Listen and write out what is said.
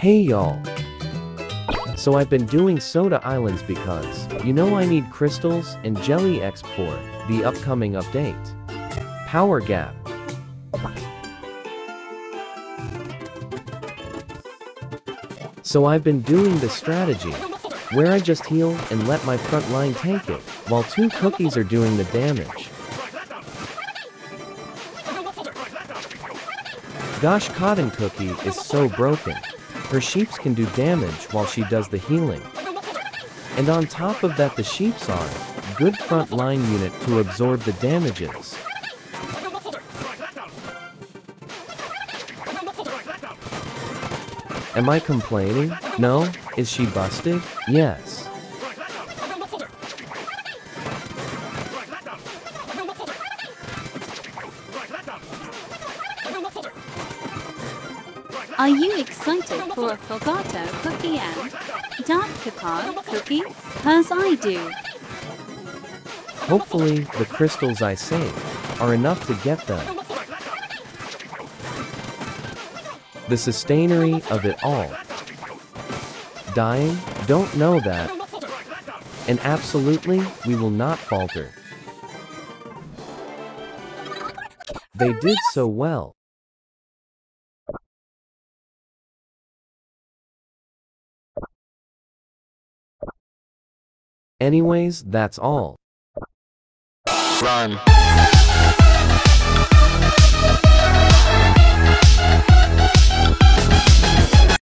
Hey y'all! So I've been doing Soda Islands because, you know, I need Crystals and Jelly XP for the upcoming update. Power Gap. So I've been doing the strategy where I just heal and let my front line tank it, while two cookies are doing the damage. Gosh, Cotton Cookie is so broken. Her sheeps can do damage while she does the healing. And on top of that, the sheeps are a good front line unit to absorb the damages. Am I complaining? No? Is she busted? Yes. Are you excited for a Fogato cookie and Dark Kakao cookie? Cause I do. Hopefully, the crystals I saved are enough to get them. The sustainery of it all. Dying? Don't know that. And absolutely, we will not falter. They did so well. Anyways, that's all. Run.